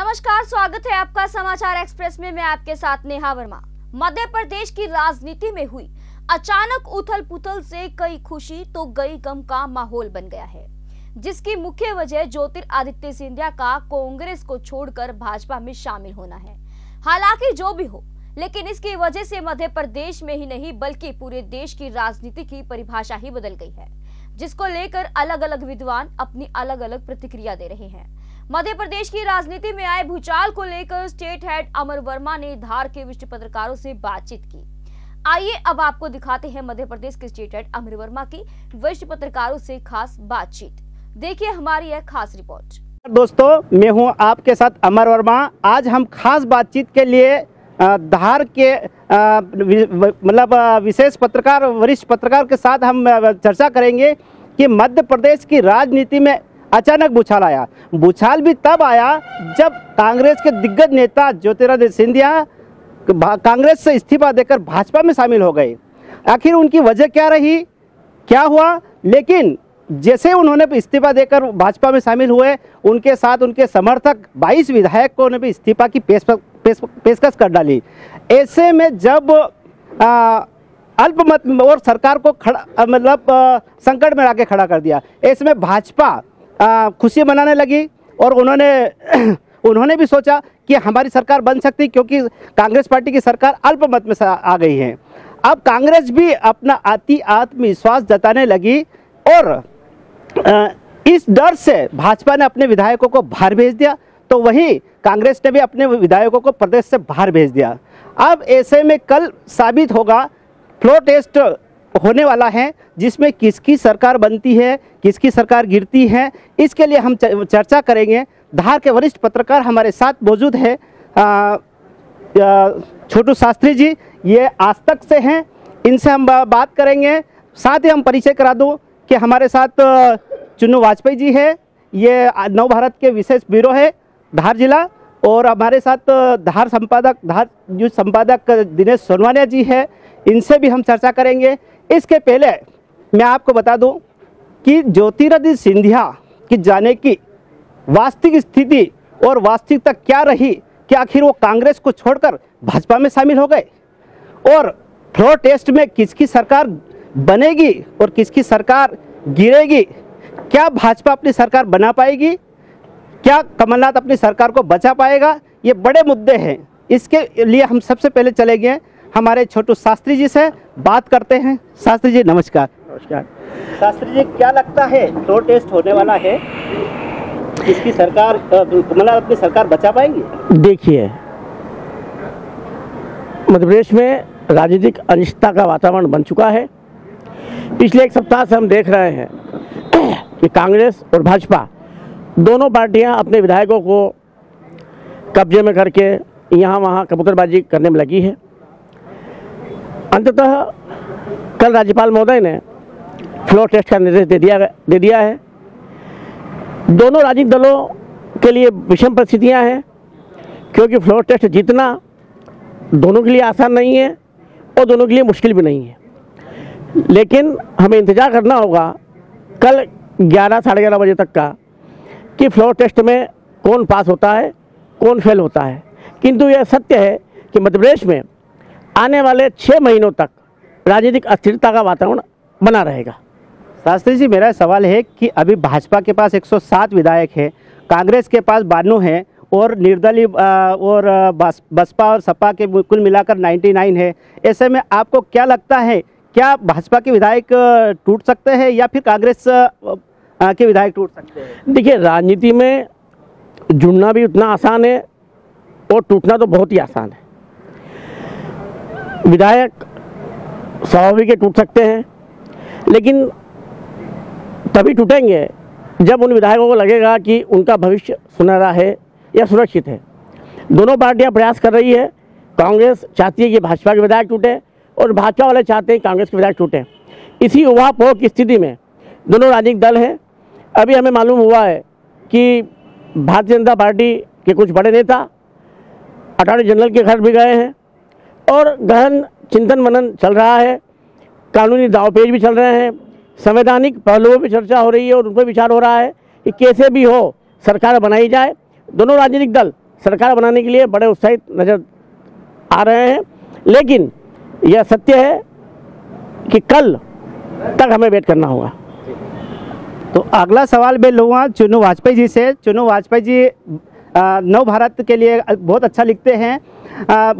नमस्कार, स्वागत है आपका समाचार एक्सप्रेस में। मैं आपके साथ नेहा वर्मा। मध्य प्रदेश की राजनीति में हुई अचानक उथल पुथल से कई खुशी तो कई गम का माहौल बन गया है, जिसकी मुख्य वजह ज्योतिरादित्य सिंधिया का कांग्रेस को छोड़कर भाजपा में शामिल होना है। हालांकि जो भी हो, लेकिन इसकी वजह से मध्य प्रदेश में ही नहीं बल्कि पूरे देश की राजनीति की परिभाषा ही बदल गई है, जिसको लेकर अलग अलग विद्वान अपनी अलग अलग प्रतिक्रिया दे रहे हैं। मध्य प्रदेश की राजनीति में आए भूचाल को लेकर स्टेट हेड अमर वर्मा ने धार के वरिष्ठ पत्रकारों से बातचीत की। आइए अब आपको दिखाते हैं मध्य प्रदेश के स्टेट हेड अमर वर्मा की वरिष्ठ पत्रकारों से खास बातचीत। देखिए हमारी यह खास रिपोर्ट। दोस्तों, मैं हूं आपके साथ अमर वर्मा। आज हम खास बातचीत के लिए धार के मतलब विशेष पत्रकार वरिष्ठ पत्रकार के साथ हम चर्चा करेंगे कि मध्य प्रदेश की राजनीति में अचानक भूचाल आया। भूचाल भी तब आया जब कांग्रेस के दिग्गज नेता ज्योतिरादित्य सिंधिया कांग्रेस से इस्तीफा देकर भाजपा में शामिल हो गए। आखिर उनकी वजह क्या रही, क्या हुआ? लेकिन जैसे उन्होंने इस्तीफा देकर भाजपा में शामिल हुए, उनके साथ उनके समर्थक 22 विधायक को उन्होंने इस्तीफा की पेशकश कर डाली। ऐसे में जब अल्पमत और सरकार को संकट में लाके खड़ा कर दिया, ऐसे में भाजपा खुशी मनाने लगी और उन्होंने भी सोचा कि हमारी सरकार बन सकती, क्योंकि कांग्रेस पार्टी की सरकार अल्पमत में आ गई है। अब कांग्रेस भी अपना अति आत्मविश्वास जताने लगी और इस डर से भाजपा ने अपने विधायकों को बाहर भेज दिया, तो वहीं कांग्रेस ने भी अपने विधायकों को प्रदेश से बाहर भेज दिया। अब ऐसे में कल साबित होगा, फ्लोर टेस्ट होने वाला है, जिसमें किसकी सरकार बनती है, किसकी सरकार गिरती है, इसके लिए हम चर्चा करेंगे। धार के वरिष्ठ पत्रकार हमारे साथ मौजूद है छोटू शास्त्री जी, ये आज तक से हैं, इनसे हम बात करेंगे। साथ ही हम परिचय करा दूं कि हमारे साथ चुन्नू वाजपेयी जी है, ये नव भारत के विशेष ब्यूरो है धार जिला, और हमारे साथ धार न्यूज संपादक दिनेश सोनवानिया जी है, इनसे भी हम चर्चा करेंगे। इसके पहले मैं आपको बता दूं कि ज्योतिरादित्य सिंधिया की जाने की वास्तविक स्थिति और वास्तविकता क्या रही, कि आखिर वो कांग्रेस को छोड़कर भाजपा में शामिल हो गए और फ्लोर टेस्ट में किसकी सरकार बनेगी और किसकी सरकार गिरेगी। क्या भाजपा अपनी सरकार बना पाएगी? क्या कमलनाथ अपनी सरकार को बचा पाएगा? ये बड़े मुद्दे हैं। इसके लिए हम सबसे पहले चलेंगे हमारे छोटू शास्त्री जी से बात करते हैं। शास्त्री जी नमस्कार। नमस्कार शास्त्री जी, क्या लगता है फ्लोर टेस्ट होने वाला है, किसकी सरकार कमलनाथ अपनी सरकार बचा पाएंगे? देखिए, मध्य प्रदेश में राजनीतिक अनिश्चितता का वातावरण बन चुका है। पिछले एक सप्ताह से हम देख रहे हैं कि कांग्रेस और भाजपा दोनों पार्टियां अपने विधायकों को कब्जे में करके यहाँ वहाँ कबूतरबाजी करने में लगी है। अंततः कल राज्यपाल महोदय ने फ्लोर टेस्ट का निर्देश दे दिया है। दोनों राजनीतिक दलों के लिए विषम परिस्थितियाँ हैं, क्योंकि फ्लोर टेस्ट जीतना दोनों के लिए आसान नहीं है और दोनों के लिए मुश्किल भी नहीं है। लेकिन हमें इंतज़ार करना होगा कल 11, साढ़े 11 बजे तक का, कि फ्लोर टेस्ट में कौन पास होता है, कौन फेल होता है। किंतु यह सत्य है कि मध्य प्रदेश में आने वाले 6 महीनों तक राजनीतिक अस्थिरता का वातावरण बना रहेगा। शास्त्री जी, मेरा सवाल है कि अभी भाजपा के पास 107 विधायक है, कांग्रेस के पास 92 है और निर्दलीय और बसपा और सपा के कुल मिलाकर 99 है। ऐसे में आपको क्या लगता है, क्या भाजपा के विधायक टूट सकते हैं या फिर कांग्रेस के विधायक टूट सकते हैं? देखिए, राजनीति में जुड़ना भी उतना आसान है और टूटना तो बहुत ही आसान है। विधायक स्वाभाविक टूट सकते हैं, लेकिन तभी टूटेंगे जब उन विधायकों को लगेगा कि उनका भविष्य सुनहरा है या सुरक्षित है। दोनों पार्टियां प्रयास कर रही है। कांग्रेस चाहती है कि भाजपा के विधायक टूटे और भाजपा वाले चाहते हैं कांग्रेस के विधायक टूटे। इसी उहापोह की स्थिति में दोनों राजनीतिक दल हैं। अभी हमें मालूम हुआ है कि भारतीय जनता पार्टी के कुछ बड़े नेता अटॉर्नी जनरल के घर भी गए हैं और गहन चिंतन मनन चल रहा है। कानूनी दावपेच भी चल रहे हैं, संवैधानिक पहलुओं पर चर्चा हो रही है और उन पर विचार हो रहा है कि कैसे भी हो सरकार बनाई जाए। दोनों राजनीतिक दल सरकार बनाने के लिए बड़े उत्साहित नज़र आ रहे हैं, लेकिन यह सत्य है कि कल तक हमें वेट करना होगा। तो अगला सवाल मैं लूँगा चुनु वाजपेयी जी से। चुनु वाजपेयी जी नव भारत के लिए बहुत अच्छा लिखते हैं।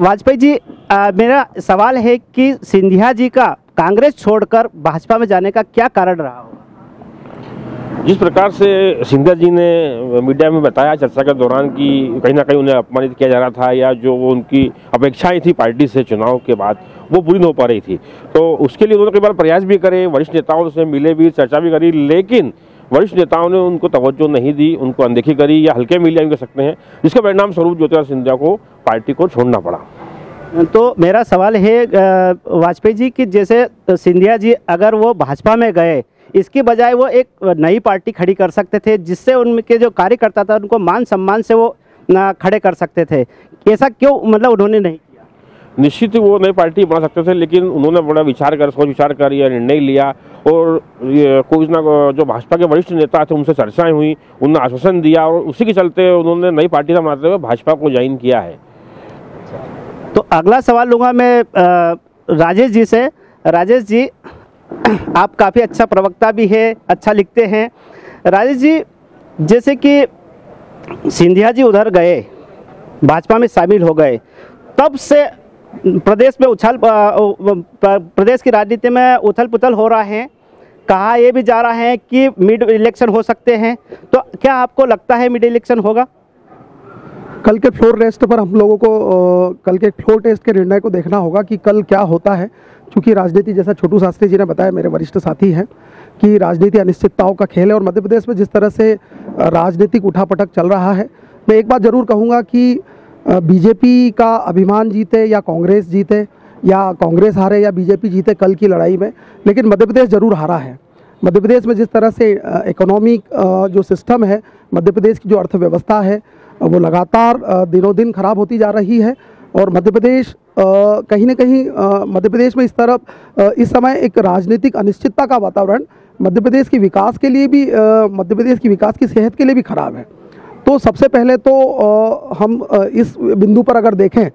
वाजपेयी जी, मेरा सवाल है कि सिंधिया जी का कांग्रेस छोड़कर भाजपा में जाने का क्या कारण रहा होगा? जिस प्रकार से सिंधिया जी ने मीडिया में बताया चर्चा के दौरान कि कहीं ना कहीं उन्हें अपमानित किया जा रहा था, या जो वो उनकी अपेक्षाएं थी पार्टी से चुनाव के बाद वो पूरी नहीं हो पा रही थी, तो उसके लिए उन्होंने कई बार प्रयास भी करे, वरिष्ठ नेताओं से मिले भी, चर्चा भी करी, लेकिन वरिष्ठ नेताओं ने उनको तवज्जो नहीं दी, उनको अनदेखी करी या हल्के में लिया भी कर सकते हैं, जिसका परिणाम स्वरूप ज्योतिरादित्य सिंधिया को पार्टी को छोड़ना पड़ा। तो मेरा सवाल है वाजपेयी जी कि जैसे सिंधिया जी अगर वो भाजपा में गए, इसकी बजाय वो एक नई पार्टी खड़ी कर सकते थे जिससे उनके जो कार्यकर्ता था उनको मान सम्मान से वो खड़े कर सकते थे, ऐसा क्यों मतलब उन्होंने नहीं किया? निश्चित वो नई पार्टी बना सकते थे, लेकिन उन्होंने बड़ा सोच विचार कर यह निर्णय लिया, और कोई ना जो भाजपा के वरिष्ठ नेता थे उनसे चर्चाएँ हुई, उन्होंने आश्वासन दिया और उसी के चलते उन्होंने नई पार्टी का बनाते हुए भाजपा को ज्वाइन किया है। तो अगला सवाल लूँगा मैं राजेश जी से। राजेश जी, आप काफ़ी अच्छा प्रवक्ता भी है, अच्छा लिखते हैं। राजेश जी, जैसे कि सिंधिया जी उधर गए, भाजपा में शामिल हो गए, तब से प्रदेश में प्रदेश की राजनीति में उथल पुथल हो रहा है, कहा यह भी जा रहा है कि मिड इलेक्शन हो सकते हैं, तो क्या आपको लगता है मिड इलेक्शन होगा? कल के फ्लोर टेस्ट पर हम लोगों को निर्णय को देखना होगा कि कल क्या होता है, क्योंकि राजनीति, जैसा छोटू शास्त्री जी ने बताया, मेरे वरिष्ठ साथी हैं, कि राजनीति अनिश्चितताओं का खेल है और मध्य प्रदेश में जिस तरह से राजनीतिक उठापटक चल रहा है, मैं एक बात ज़रूर कहूँगा कि बीजेपी का अभिमान जीते या कांग्रेस जीते, या कांग्रेस हारे या बीजेपी जीते कल की लड़ाई में, लेकिन मध्य प्रदेश ज़रूर हारा है। मध्य प्रदेश में जिस तरह से इकोनॉमिक जो सिस्टम है, मध्य प्रदेश की जो अर्थव्यवस्था है, वो लगातार दिनों दिन खराब होती जा रही है, और मध्य प्रदेश कहीं ना कहीं मध्य प्रदेश में इस तरफ इस समय एक राजनीतिक अनिश्चितता का वातावरण मध्य प्रदेश के विकास के लिए भी, मध्य प्रदेश की विकास की सेहत के लिए भी खराब है। तो सबसे पहले तो हम इस बिंदु पर अगर देखें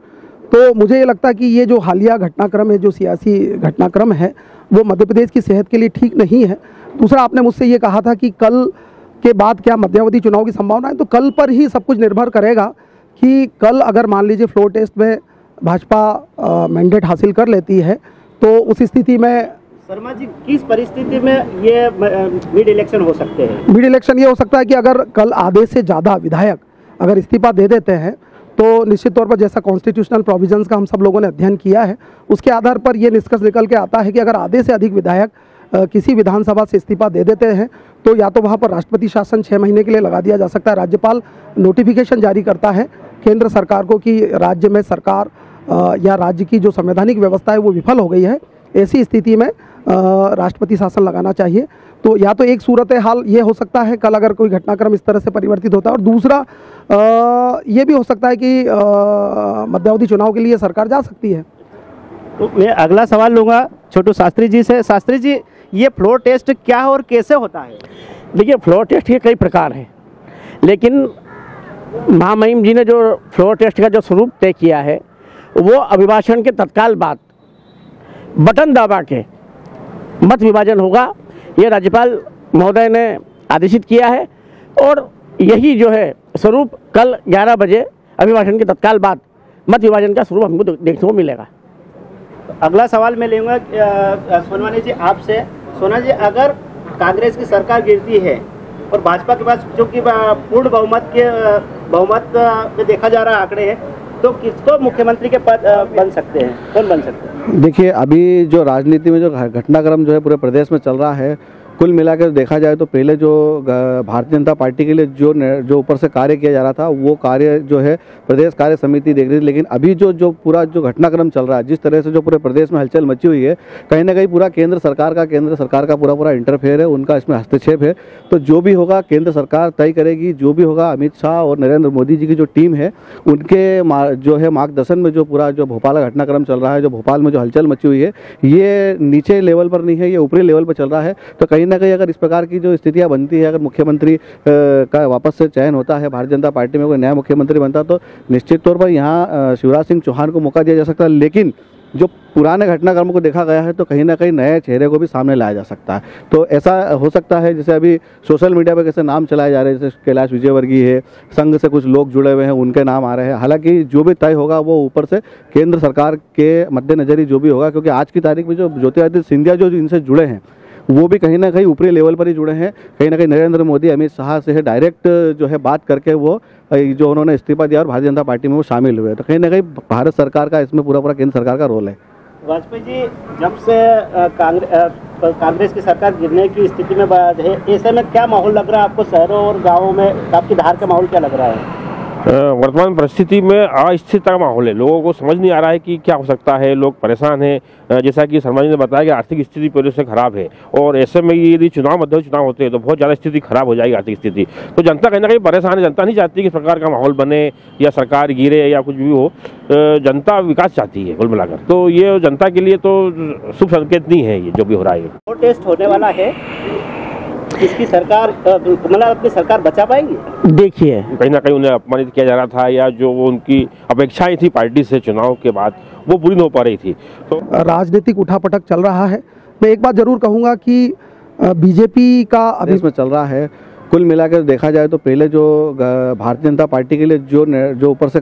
तो मुझे ये लगता है कि ये जो हालिया घटनाक्रम है, जो सियासी घटनाक्रम है, वो मध्य प्रदेश की सेहत के लिए ठीक नहीं है। दूसरा, आपने मुझसे ये कहा था कि कल के बाद क्या मध्यावधि चुनाव की संभावना है, तो कल पर ही सब कुछ निर्भर करेगा कि कल अगर मान लीजिए फ्लोर टेस्ट में भाजपा मैंडेट हासिल कर लेती है, तो उस स्थिति में शर्मा जी किस परिस्थिति में ये मिड इलेक्शन हो सकते हैं? मिड इलेक्शन ये हो सकता है कि अगर कल आधे से ज़्यादा विधायक अगर इस्तीफा दे देते हैं, तो निश्चित तौर पर जैसा कॉन्स्टिट्यूशनल प्रोविजंस का हम सब लोगों ने अध्ययन किया है, उसके आधार पर ये निष्कर्ष निकल के आता है कि अगर आधे से अधिक विधायक किसी विधानसभा से इस्तीफा दे देते हैं, तो या तो वहाँ पर राष्ट्रपति शासन 6 महीने के लिए लगा दिया जा सकता है, राज्यपाल नोटिफिकेशन जारी करता है केंद्र सरकार को कि राज्य में सरकार या राज्य की जो संवैधानिक व्यवस्था है वो विफल हो गई है, ऐसी स्थिति में राष्ट्रपति शासन लगाना चाहिए। तो या तो एक सूरत हाल ये हो सकता है कल अगर कोई घटनाक्रम इस तरह से परिवर्तित होता है, और दूसरा ये भी हो सकता है कि मध्यावधि चुनाव के लिए सरकार जा सकती है। तो मैं अगला सवाल लूँगा छोटू शास्त्री जी से। शास्त्री जी, ये फ्लोर टेस्ट क्या और कैसे होता है? देखिए, फ्लोर टेस्ट के कई प्रकार हैं, लेकिन महामहिम जी ने जो फ्लोर टेस्ट का जो स्वरूप तय किया है, वो अभिभाषण के तत्काल बाद बटन दबा के मत विभाजन होगा, ये राज्यपाल महोदय ने आदेशित किया है, और यही जो है स्वरूप कल 11 बजे अभिभाषण के तत्काल बाद मत विभाजन का स्वरूप हमको देखने को मिलेगा। अगला सवाल मैं लूँगा सोनवानी जी आपसे। सोना जी, अगर कांग्रेस की सरकार गिरती है और भाजपा के पास जो कि पूर्ण बहुमत में देखा जा रहा आंकड़े हैं, तो किसको मुख्यमंत्री के पद बन सकते हैं, कौन बन सकते हैं? देखिए, अभी जो राजनीति में जो घटनाक्रम जो है पूरे प्रदेश में चल रहा है, कुल मिलाकर देखा जाए तो पहले जो भारतीय जनता पार्टी के लिए जो ऊपर से कार्य किया जा रहा था, वो कार्य जो है प्रदेश कार्य समिति देख रही थी, लेकिन अभी जो पूरा जो घटनाक्रम चल रहा है, जिस तरह से जो पूरे प्रदेश में हलचल मची हुई है, कहीं ना कहीं पूरा केंद्र सरकार का पूरा इंटरफेयर है, उनका इसमें हस्तक्षेप है। तो जो भी होगा केंद्र सरकार तय करेगी, जो भी होगा अमित शाह और नरेंद्र मोदी जी की जो टीम है उनके जो है मार्गदर्शन में जो पूरा जो भोपाल का घटनाक्रम चल रहा है, जो भोपाल में जो हलचल मची हुई है, ये नीचे लेवल पर नहीं है, ये ऊपरी लेवल पर चल रहा है। तो कहीं कहीं ना कहीं अगर इस प्रकार की जो स्थितियाँ बनती है, अगर मुख्यमंत्री का वापस से चयन होता है, भारतीय जनता पार्टी में कोई नया मुख्यमंत्री बनता तो निश्चित तौर पर यहाँ शिवराज सिंह चौहान को मौका दिया जा सकता है। लेकिन जो पुराने घटनाक्रमों को देखा गया है तो कहीं ना कहीं नए चेहरे को भी सामने लाया जा सकता है। तो ऐसा हो सकता है जैसे अभी सोशल मीडिया पर कैसे नाम चलाए जा रहे हैं, जैसे कैलाश विजयवर्गी है, संघ से कुछ लोग जुड़े हुए हैं, उनके नाम आ रहे हैं। हालांकि जो भी तय होगा वो ऊपर से केंद्र सरकार के मद्देनजर ही जो भी होगा, क्योंकि आज की तारीख में जो ज्योतिरादित्य सिंधिया जो इनसे जुड़े हैं वो भी कहीं ना कहीं ऊपरी लेवल पर ही जुड़े हैं। कहीं ना कहीं नरेंद्र मोदी अमित शाह से डायरेक्ट जो है बात करके वो जो उन्होंने इस्तीफा दिया और भारतीय जनता पार्टी में वो शामिल हुए। तो कहीं ना कहीं भारत सरकार का इसमें पूरा केंद्र सरकार का रोल है। वाजपेयी जी जब से कांग्रेस की सरकार गिरने की स्थिति में है, ऐसे में क्या माहौल लग रहा है आपको शहरों और गाँवों में? आपकी धार का माहौल क्या लग रहा है? वर्तमान परिस्थिति में अस्थिरता का माहौल है, लोगों को समझ नहीं आ रहा है कि क्या हो सकता है, लोग परेशान हैं। जैसा कि शर्मा जी ने बताया कि आर्थिक स्थिति पूरी से खराब है और ऐसे में यदि मध्य चुनाव होते हैं तो बहुत ज़्यादा स्थिति खराब हो जाएगी आर्थिक स्थिति। तो जनता कहीं ना कहीं परेशान है, जनता नहीं चाहती कि इस प्रकार का माहौल बने या सरकार गिरे या कुछ भी हो, जनता विकास चाहती है कुल मिलाकर। तो ये जनता के लिए तो शुभ संकेत नहीं है ये जो भी हो रहा है। वो टेस्ट होने वाला है, इसकी सरकार मतलब अपनी सरकार बचा पाएगी? देखिए कहीं ना कहीं उन्हें अपमानित किया जा रहा था या जो वो उनकी अपेक्षाएं थी पार्टी से चुनाव के बाद वो पूरी नहीं हो पा रही थी। तो राजनीतिक उठापटक चल रहा है। मैं एक बात जरूर कहूँगा कि बीजेपी का अभी इसमें चल रहा है। कुल मिलाकर देखा जाए तो पहले जो भारतीय जनता पार्टी के लिए जो ऊपर से